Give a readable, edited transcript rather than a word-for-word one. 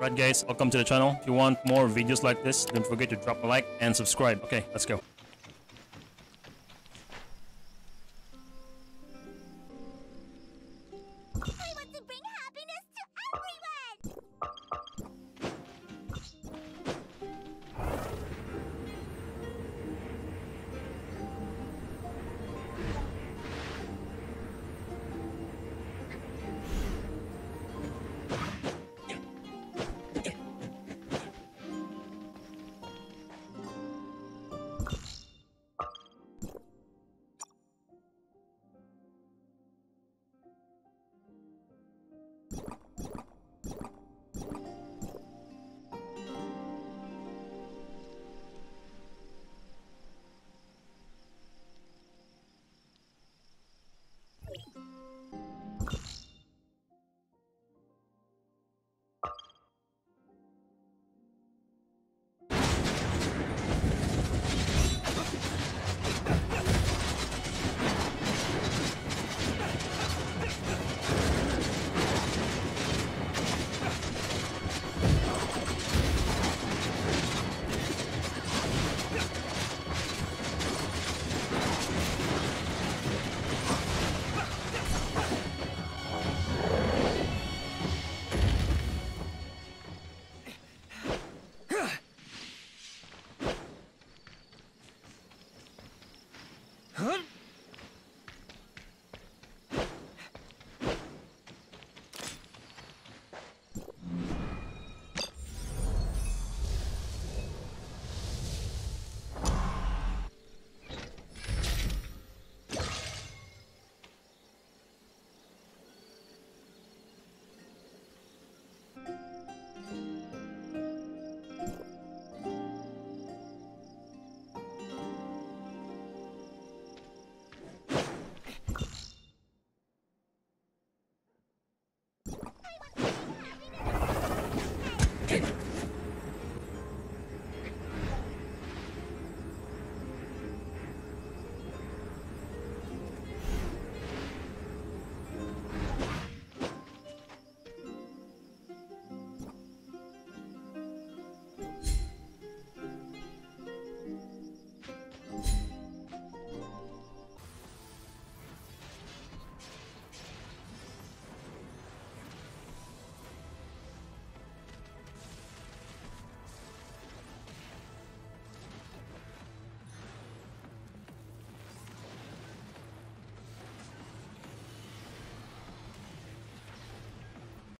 Right guys, welcome to the channel. If you want more videos like this, don't forget to drop a like and subscribe. Okay, let's go.